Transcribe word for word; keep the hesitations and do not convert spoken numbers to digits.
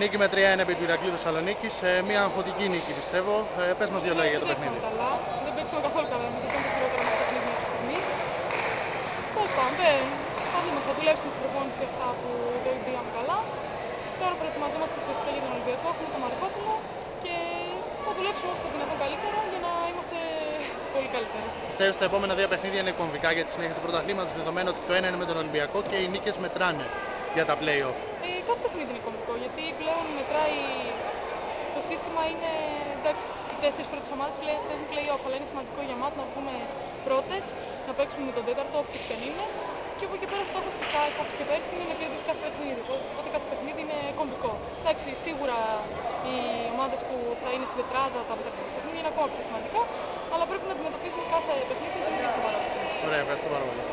Νίκη με τρία ένα επί του Ηρακλείου Θεσσαλονίκης, μια αγχωτική νίκη πιστεύω. Πες μας δύο λόγια για το παιχνίδι. Δεν καλά, δεν παίξαμε καθόλου καλά, νομίζω ότι ήταν το χειρότερο μας παιχνίδι μέχρι στιγμής. Πώς πάμε, δεν. Πάμε, θα δουλέψουμε στην προπόνηση αυτά που δεν πήγαμε καλά. Τώρα προετοιμαζόμαστε ουσιαστικά για τον Ολυμπιακό, έχουμε τον Μαρκόπουλο και θα δουλέψουμε όσο δυνατόν καλύτερα για να είμαστε πολύ καλύτεροι. Πιστεύω ότι τα επόμενα δύο παιχνίδια είναι κομβικά για τη συνέχεια του πρωταθλήματος, δεδομένου ότι το ένα είναι με τον Ολυμπιακό και οι νίκες μετράνε για τα play-off. Ε, κάθε παιχνίδι είναι κομβικό, γιατί πλέον μετράει το σύστημα, είναι εντάξει, οι τέσσερις πρώτες ομάδες πλέον έχουν play-off, αλλά είναι σημαντικό για εμάς να βγούμε πρώτες, να παίξουμε με τον τέταρτο, όποιος και αν είναι, και από εκεί πέρα στόχος της TAICOBS και πέρσι είναι να κερδίσει κάθε παιχνίδι, οπότε κάθε παιχνίδι είναι κομβικό. Εντάξει, σίγουρα οι ομάδες που θα είναι στην τετράδα τα μεταξύ του παιχνίδι είναι ακόμα πιο σημαντικά, αλλά πρέπει να αντιμετωπίσουμε κάθε παιχνίδι με την ίδια σοβαρότητα. Ωραία, ευχαριστώ πάρα πολύ.